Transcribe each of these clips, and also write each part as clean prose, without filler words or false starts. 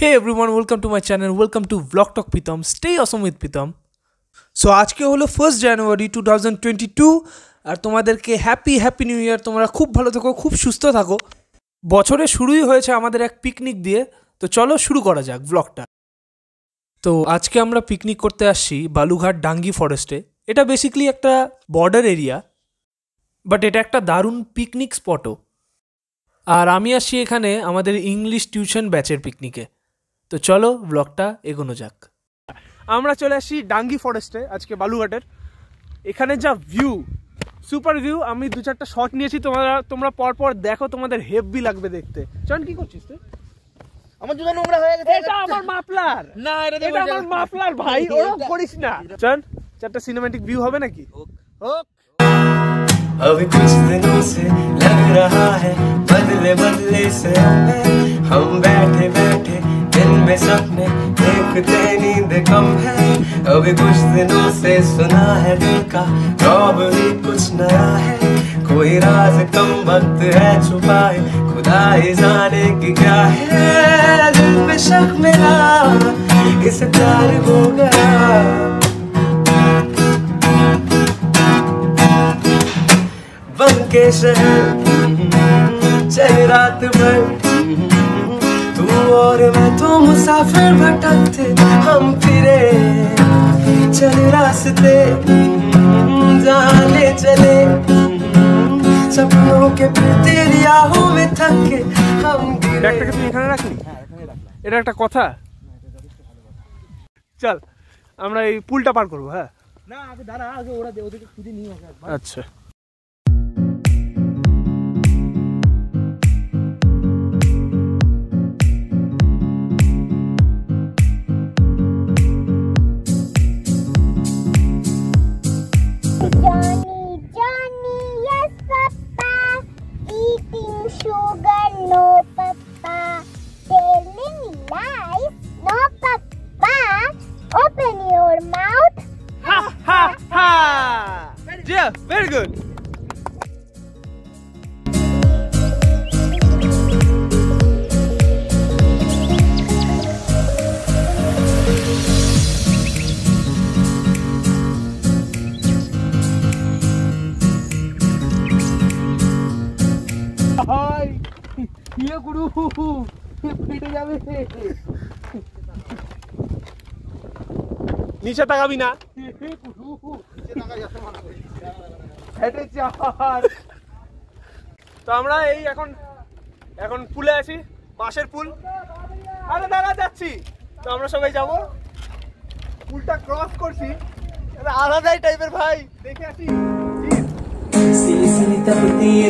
Hey everyone, welcome to my channel, welcome to vlog talk Pritam. Stay awesome with Pritam. So आज के hello 1st January 2022 और तुम्हादेरके happy happy new year. तुम्हारा खूब भालो थाको, खूब सुस्थ थाको। बछरे शुरूई होयेछे आमादेर एक पिकनिक दिए, तो चलो शुरू करा जाक व्लॉगटा। तो आजके आमरा पिकनिक करते आसछि बालूघाट डांगी फरेस्टे। एटा बेसिकली एकटा बॉर्डर एरिया, बाट एटा एकटा दारुण पिकनिक स्पटो। और आमी आसछि एखाने आमादेर इंग्लिश टिउशन बैचेर पिकनिके। तो चलो ब्लगटा एगोनो जाक। आमरा चले आसि डांगी फरेस्टे आजके बालूघाटेर। एखाने जा व्यू, सुपर व्यू। आमी दो चारटा शट नियेछि, तोमरा परपर देखो, तोमादेर हेवी लागबे देखते। चन की करछिस तुई? आमार जुता नोंगरा हये गेछे। एटा आमार माफलार ना, एटा आमार माफलार भाई, ओरम करिस ना। चन चारटा सिनेमैटिक व्यू होबे नाकि? होक। अभी कुछ दिनों से लग रहा है बदले बदले से हम बैठे बैठे में सपने देखते, नींद कम है अभी कुछ दिनों से। सुना है दिल का रौब भी कुछ नया है, कोई राज कम वक्त है छुपाए, खुदा ही जाने की क्या है। दिल में शक मिला, इस प्यार हो गया। बन के शहर चल रात भर, और मैं तो मुसाफिर भटकते हम फिरे। चले रास्ते जाने चले, सपनों के तेरी आहों में थक के हम गिरे। এটা একটা কথা। চল আমরা এই পুলটা পার করব। হ্যাঁ না, আগে দাঁড়া, আগে ওরা ওদিকে খুঁজে নিয়ে আসে। আচ্ছা very good. Hi ye guru pete jabe niche takabi na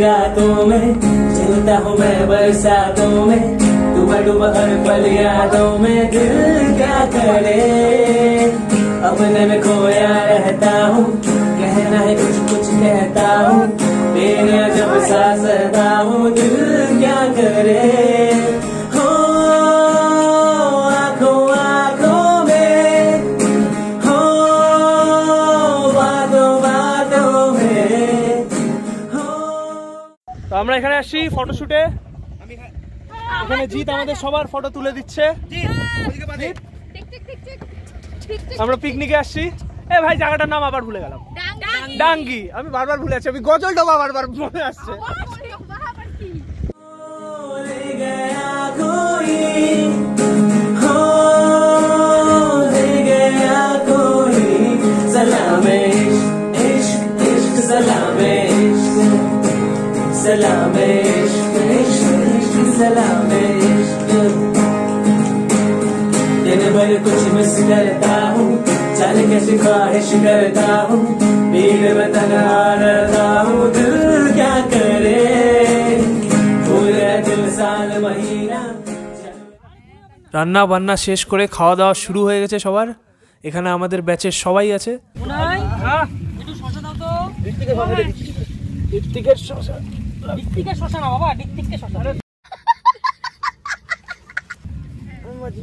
रातों में चलता हूँ मैं बरसातों में, डूबा डूबा हर पल यादों में। दिल क्या करे अपने में खोया रहता हूँ, कहना है कुछ कुछ कहता हूँ, तेरा जब सासता हूँ। दिल क्या करे हो आँखों आँखों में, हो बातों बातों में हो। तो আমরা এখানে আসি ফটোশুটে। আমি এখানে জিত আমাদের সবার ফটো তুলে দিচ্ছে। জিত ওদিকে বাদে আমরা পিকনিকে আসছি। এ ভাই জায়গাটার নাম আবার ভুলে গেলাম। ডাঙ্গি, আমি বারবার ভুলে যাচ্ছি। আমি গজল ডোবা বারবার মনে আসছে। कुछ मिस करता हूँ, चल के सिफारिश करता हूँ, भीड़ में तन्हा रहता हूँ। दिल क्या करे पूरे दिल साल महीना। রান্না বান্না শেষ করে খাওয়া দাওয়া শুরু হয়ে গেছে সবার। এখানে আমাদের ব্যাচের সবাই আছে। নাই হ্যাঁ একটু শশা দাও তো। ডিকটিকের শশা না বাবা, ডিকটিকের শশা।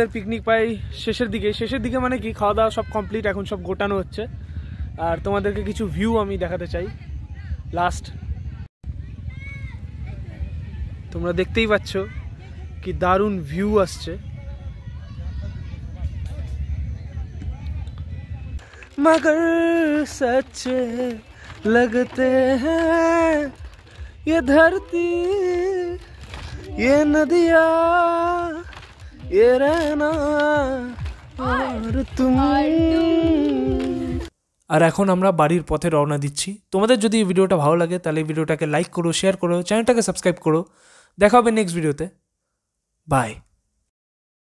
আমাদের পিকনিক পাই শেষের দিকে মানে কি খাওয়া দাওয়া সব কমপ্লিট, এখন সব গোটানো হচ্ছে। আর তোমাদেরকে কিছু ভিউ আমি দেখাতে চাই লাস্ট। তোমরা দেখতেই পাচ্ছ কি দারুণ ভিউ আসছে। मगर सच्चे लगते हैं ये धरती, ये नदिया, ये रहना और तुम। আর এখন আমরা বাড়ির পথে রওনা দিচ্ছি। তোমাদের যদি এই ভিডিওটা ভালো লাগে তাহলে ভিডিওটাকে লাইক করো, শেয়ার করো, চ্যানেলটাকে সাবস্ক্রাইব করো। দেখা হবে নেক্সট ভিডিওতে। বাই।